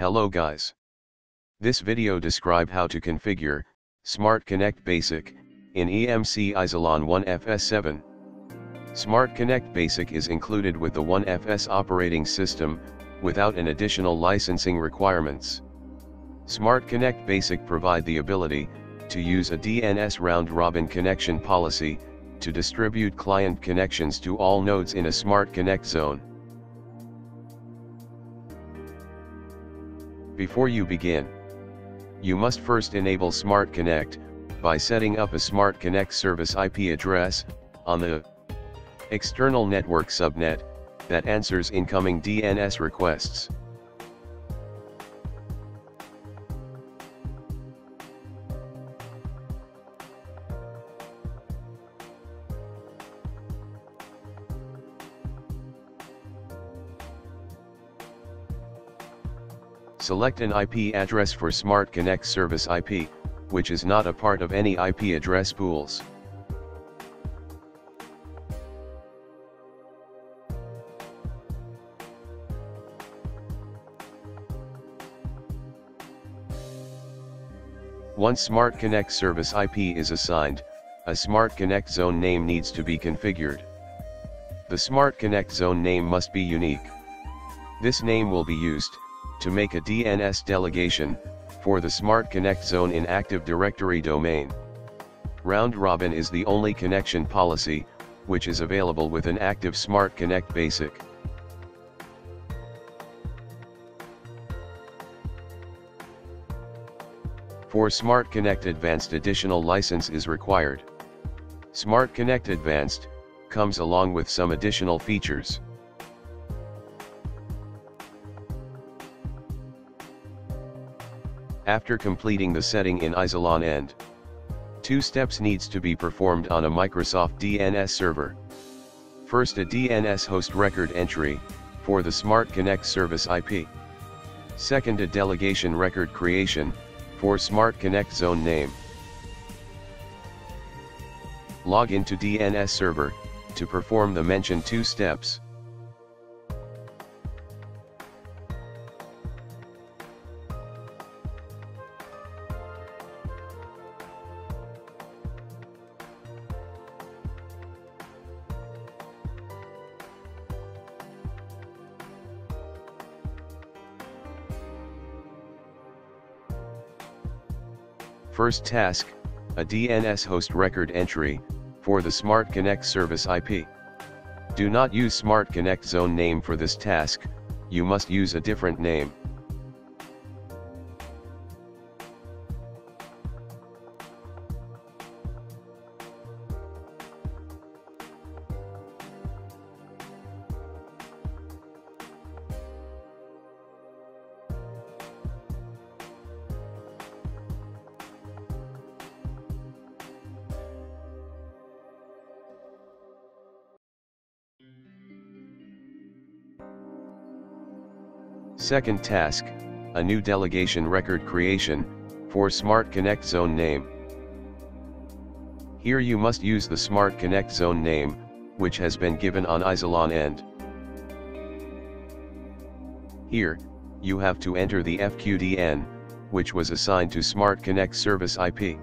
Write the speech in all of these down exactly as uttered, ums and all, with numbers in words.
Hello guys. This video describe how to configure SmartConnect Basic in E M C Isilon one F S seven. SmartConnect Basic is included with the one F S operating system without an additional licensing requirements. SmartConnect Basic provide the ability to use a D N S round-robin connection policy to distribute client connections to all nodes in a SmartConnect zone. Before you begin, you must first enable SmartConnect by setting up a SmartConnect Service I P address on the external network subnet that answers incoming D N S requests. Select an I P address for SmartConnect Service I P, which is not a part of any I P address pools. Once SmartConnect Service I P is assigned, a SmartConnect zone name needs to be configured. The SmartConnect zone name must be unique. This name will be used to make a D N S delegation for the SmartConnect zone in Active Directory domain. Round robin is the only connection policy which is available with an active SmartConnect Basic. For SmartConnect Advanced, additional license is required. SmartConnect Advanced comes along with some additional features. After completing the setting in Isilon end, two steps needs to be performed on a Microsoft D N S server. First, a D N S host record entry for the SmartConnect Service I P. Second, a delegation record creation for SmartConnect zone name. Log into D N S server to perform the mentioned two steps. First task, a D N S host record entry for the SmartConnect Service I P. Do not use SmartConnect zone name for this task, you must use a different name. Second task, a new delegation record creation for SmartConnect zone name. Here you must use the SmartConnect zone name, which has been given on Isilon end. Here, you have to enter the F Q D N, which was assigned to SmartConnect Service I P.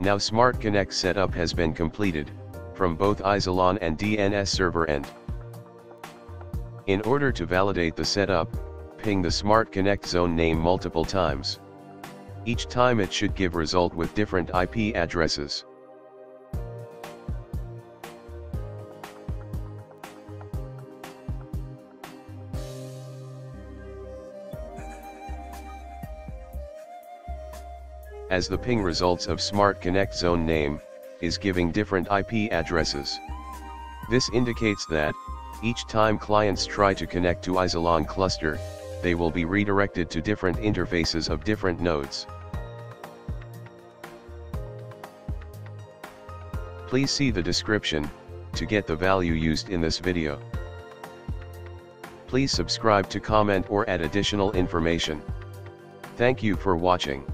Now SmartConnect setup has been completed from both Isilon and D N S server end. In order to validate the setup, ping the SmartConnect zone name multiple times. Each time it should give result with different I P addresses. As the ping results of SmartConnect zone name is giving different I P addresses. This indicates that each time clients try to connect to Isilon cluster, they will be redirected to different interfaces of different nodes. Please see the description to get the value used in this video. Please subscribe to comment or add additional information. Thank you for watching.